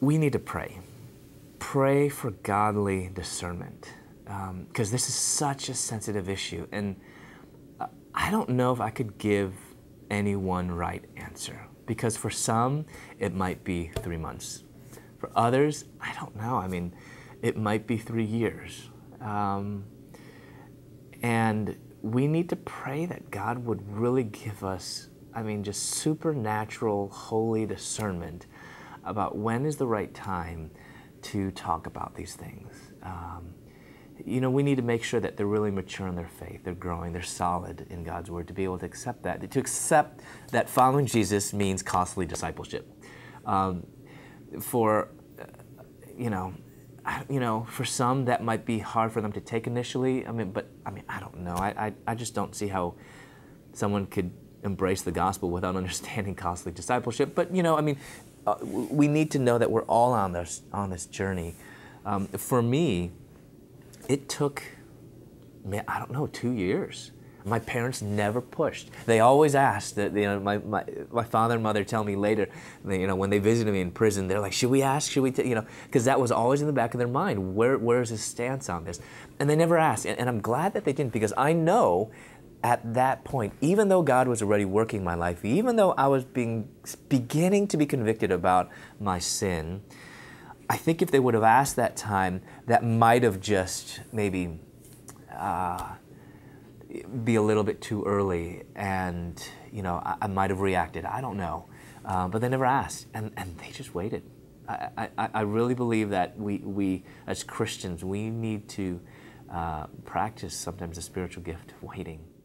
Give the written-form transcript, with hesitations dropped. we need to pray. Pray for godly discernment, because this is such a sensitive issue. And I don't know if I could give any one right answer, because for some, it might be 3 months. For others, I don't know. I mean, it might be 3 years. And we need to pray that God would really give us, I mean, just supernatural, holy discernment about when is the right time to talk about these things. You know, we need to make sure that they're really mature in their faith, they're growing, they're solid in God's Word, to be able to accept that. To accept that following Jesus means costly discipleship. For some, that might be hard for them to take initially. I don't know. I just don't see how someone could embrace the gospel without understanding costly discipleship. But, you know, I mean, we need to know that we're all on this journey. For me, it took, man, I don't know, 2 years. My parents never pushed. They always asked. That, you know, my father and mother tell me later, you know, when they visited me in prison, they're like, should we ask, should we, you know, because that was always in the back of their mind. Where is his stance on this? And they never asked. And I'm glad that they didn't, because I know at that point, even though God was already working my life, even though I was beginning to be convicted about my sin, I think if they would have asked that time, that might have just maybe be a little bit too early, and, you know, I might have reacted. I don't know. But they never asked, and they just waited. I really believe that we as Christians, we need to practice sometimes the spiritual gift of waiting.